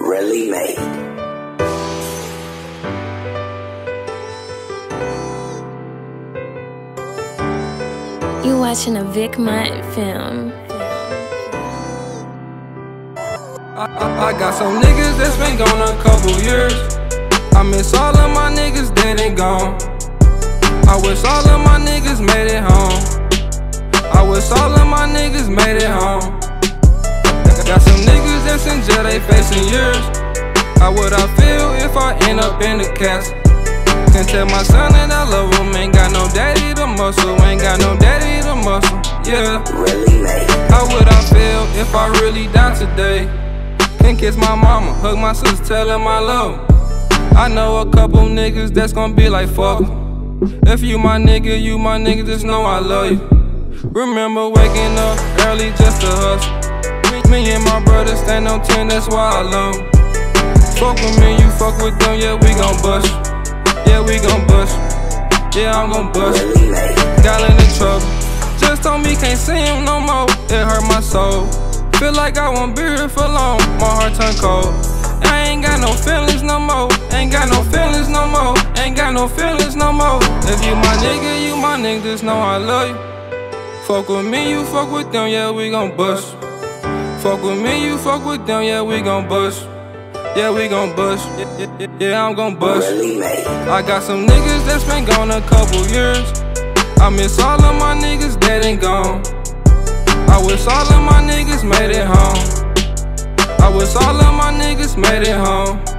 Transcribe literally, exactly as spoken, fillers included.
really made. You're watching a Vic Mutt film. I, I, I got some niggas that's been gone a couple years. I miss all of my niggas dead and gone. I wish all of my niggas made it home. I wish all of my niggas made it home. I got some niggas that's in jail, they facing years. How would I feel if I end up in the castle? Can tell my son that I love him, ain't got no daddy to muscle, ain't got no daddy to muscle, yeah. How would I feel if I really died today? Can kiss my mama, hug my sister, tell her my love. I know a couple niggas that's gon' be like fuck. If you my nigga, you my nigga, just know I love you. Remember waking up early just to hustle. Me and my brother stand on ten, that's why I love him. Fuck with me, you fuck with them, yeah, we gon' bust you. Yeah, we gon' bust. Yeah, I'm gon' bust. Got in the trouble. Just told me can't see him no more. It hurt my soul. Feel like I won't be here for long. My heart turned cold. I ain't got no feelings no more. Ain't got no feelings no more. Ain't got no feelings no more. If you my nigga, you my nigga, just know I love you. Fuck with me, you fuck with them, yeah, we gon' bust. Fuck with me, you fuck with them, yeah, we gon' bust. Yeah, we gon' bust. Yeah, yeah, yeah, I'm gon' bust. I got some niggas that's been gone a couple years. I miss all of my niggas dead and gone. I wish all of my niggas made it home. I wish all of my niggas made it home.